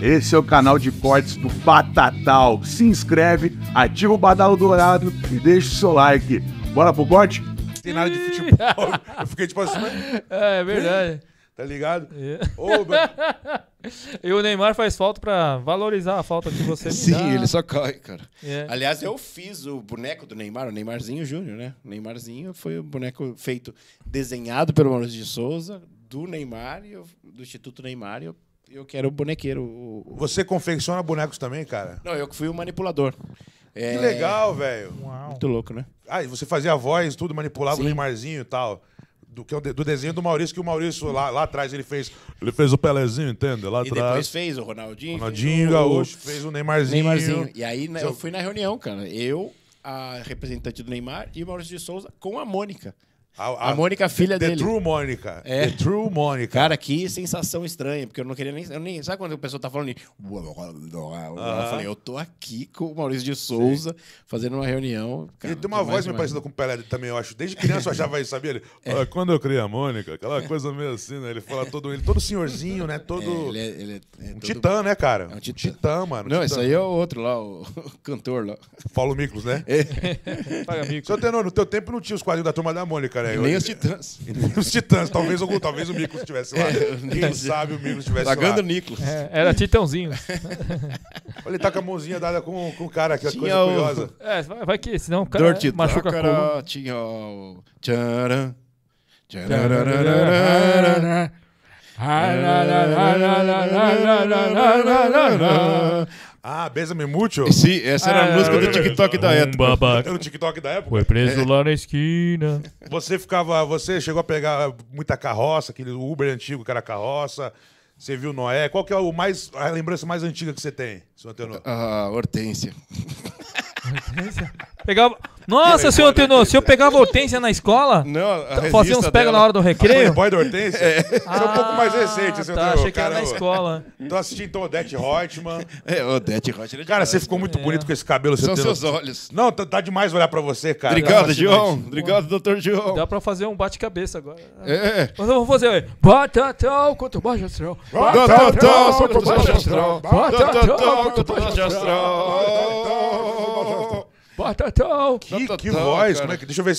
Esse é o canal de cortes do Batatal. Se inscreve, ativa o badalo dourado e deixa o seu like. Bora pro corte? Não tem nada de futebol. Eu fiquei tipo assim... É verdade. Tá ligado? É. Oh, e o Neymar faz falta pra valorizar a falta que você me Sim, dá. Ele só corre, cara. É. Aliás, eu fiz o boneco do Neymar, o Neymarzinho Júnior, né? O Neymarzinho foi um boneco feito, desenhado pelo Maurício de Souza, do Neymar, e do Instituto Neymar, e eu quero o bonequeiro. Você confecciona bonecos também, cara? Não, eu que fui o manipulador. É... Que legal, velho. Muito louco, né? Ah, e você fazia a voz, tudo, manipulava Sim. o Neymarzinho e tal. Do desenho do Maurício, que o Maurício lá atrás ele fez o Pelezinho, entende? Lá e atrás. Depois fez o Ronaldinho Gaúcho, fez o Neymarzinho. E aí eu fui na reunião, cara. Eu, a representante do Neymar e o Maurício de Souza com a Mônica. A Mônica, filha dele. True Mônica. É. The True Mônica. Cara, que sensação estranha, porque eu não queria nem... sabe quando o pessoal tá falando... Eu falei, eu tô aqui com o Maurício de Souza, Sim. fazendo uma reunião. Cara, ele tem uma voz meio parecida com o Pelé também, eu acho. Desde criança eu achava isso, sabia? Ele, quando eu criei a Mônica, aquela coisa meio assim, né? Ele fala todo senhorzinho, né? Todo... Ele é um titã, né, cara? É um titã, mano. Não, isso aí é o outro lá, o cantor lá. Paulo Miklos, né? É. Paga Miklos. Seu Tenor, no teu tempo não tinha os quadrinhos da Turma da Mônica, né? E nem os Titãs. Talvez o Nicolas estivesse lá. Quem sabe o Nicolas estivesse lá. Pagando o Nicolas. É, era Titãozinho. Olha, ele tá com a mãozinha dada com o cara, que é coisa curiosa. É, vai que, senão o cara machuca a coluna. Tinha o... Ah, Besame Mucho? Sim, essa era a música do TikTok da época. Era o TikTok da época? Foi preso lá na esquina. Você chegou a pegar muita carroça, aquele Uber antigo que era carroça. Você viu Noé. Qual que é a lembrança mais antiga que você tem, senhor Tenor? Ah, Hortência. Hortência? Pegava... Nossa, senhor Tenor, se eu pegava Hortência na escola, fazia uns pega na hora do recreio. O Playboy da Hortência? É. Isso é um pouco mais recente, senhor Tenor. Achei que era na escola. Tô assistindo Odete Roitman. É, Odete Roitman. Cara, você ficou muito bonito com esse cabelo, senhor Tenor. São seus olhos. Não, tá demais olhar pra você, cara. Obrigado, João. Obrigado, doutor João. Dá pra fazer um bate-cabeça agora. É. Mas eu vou fazer aí. Batatal contra o baixo astral. Batatal contra o baixo astral. Batatal contra o baixo astral. Batatal! Que voz! Cara. Como é que... Deixa eu ver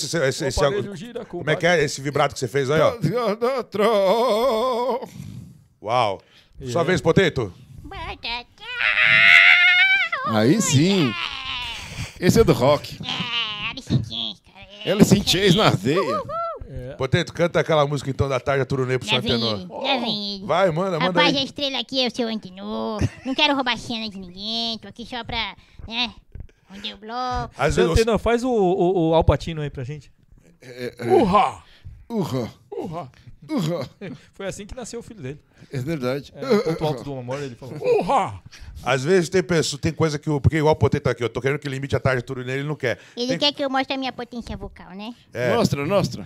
como é que é esse vibrato que você fez aí, ó. Uau! Yeah. Sua vez, Poteto! Batatal! Aí sim! Esse é do rock. Alice in Chains, cara. Alice in Chains na veia. É. Poteto, canta aquela música então da tarde, a turunê pro seu Tenor. Vai, manda Rapaz, aí. A estrela aqui é o seu Antenor. Não quero roubar cena de ninguém. Tô aqui só pra... né? Tenor, faz o Al Pacino aí pra gente. Urra! Urra! Urra! Urra! Foi assim que nasceu o filho dele. É verdade. É, no ponto alto do memória ele falou. Urra! Às vezes tem coisa que... Porque igual o Poteto tá aqui, eu tô querendo que limite a tarde tudo nele, ele não quer. Ele quer que eu mostre a minha potência vocal, né? É. Mostra. Urra!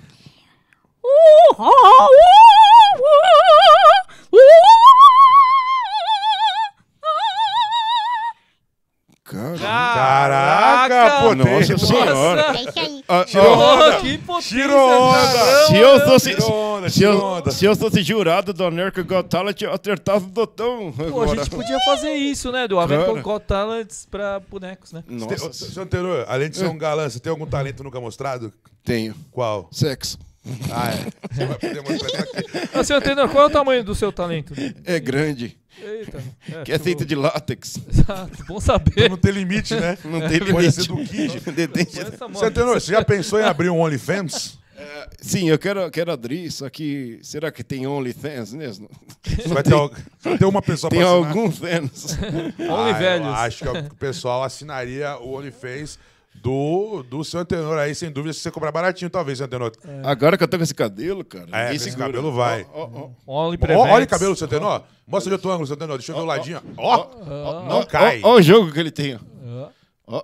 Caraca, potência! Se eu fosse jurado do American Got Talent, eu acertava o botão. Pô, a gente podia fazer isso, né? Do American Got Talent pra bonecos, né? Nossa. Senhor Tenor, além de ser um galã, você tem algum talento nunca mostrado? Tenho. Qual? Sexo. Ah, é. Você vai poder mostrar aqui. Senhor Tenor, qual é o tamanho do seu talento? É grande. Eita. Que é feito de látex. Exato, bom saber. Não tem limite, né? Não tem limite. Pode ser do Kid. Senhor Tenor, você já pensou em abrir um OnlyFans? Sim, eu quero abrir, só que será que tem OnlyFans mesmo? Vai ter uma pessoa para assinar? Tem algum fans. Velhos. Eu acho que o pessoal assinaria o OnlyFans do seu Tenor aí, sem dúvida, se você comprar baratinho, talvez, seu Tenor. É. Agora que eu tô com esse cabelo, cara. É, esse cabelo vai. Olha o cabelo do seu Tenor. Mostra o outro ângulo, seu Tenor. Deixa eu ver o ladinho. Não cai. Olha o jogo que ele tem. Não,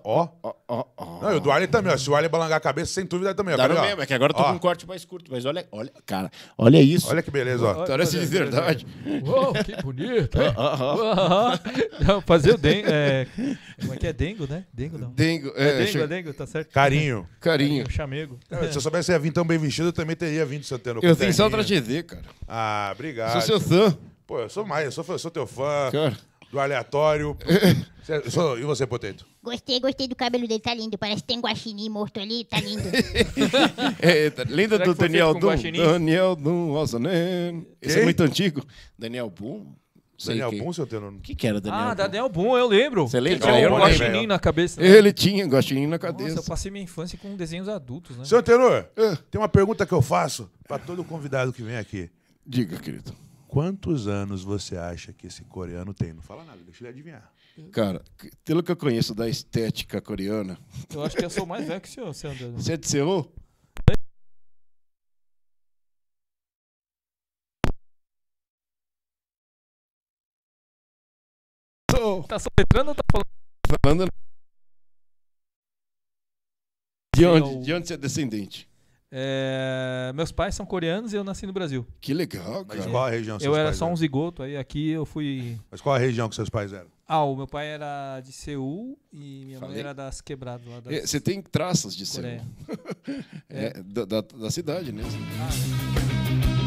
e o do Warley também, ó. Se o Warley balançar a cabeça, sem dúvida também. Dá no mesmo, é que agora eu tô com um corte mais curto. Mas olha, cara, olha isso. Olha que beleza, ó. Parece de verdade. Uou, que bonito. Fazer o dengo. Como é que é? Dengo, né? Dengo não. Dengo, é dengo, tá certo? Carinho. Carinho. Chamego. Se eu soubesse ia vir tão bem vestido, eu também teria vindo, seu Tenor. Eu tenho só pra te ver, cara. Ah, obrigado. Sou seu fã. Pô, eu sou teu fã. Cara. do aleatório. E você, Potato? Gostei do cabelo dele, tá lindo. Parece que tem guaxinim morto ali, tá lindo. Lenda do Daniel Boom. Daniel Boom, nossa, né? Esse é muito antigo. Daniel Boom. Daniel Boom, seu teu nome? O que que era Daniel Boom? Ah, Daniel Boom, eu lembro. Você lembra? Ele tinha um guaxinim na cabeça. Né? Ele tinha guaxinim na cabeça. Nossa, eu passei minha infância com desenhos adultos, né? Seu Tenor, tem uma pergunta que eu faço pra todo convidado que vem aqui. Diga, querido. Quantos anos você acha que esse coreano tem? Não fala nada, deixa ele adivinhar. Cara, pelo que eu conheço da estética coreana... Eu acho que eu sou mais velho que o senhor, seu André. Você é de Seul? Tá soletrando ou tá falando? De onde você é descendente? É, meus pais são coreanos e eu nasci no Brasil. Que legal, cara. Mas qual a região que seus pais eram? Eu era só um zigoto, aí aqui eu fui... Mas qual a região que seus pais eram? Ah, o meu pai era de Seul e minha mãe era das quebradas lá. Você tem traças de Seul. Da cidade, né? Ah, é.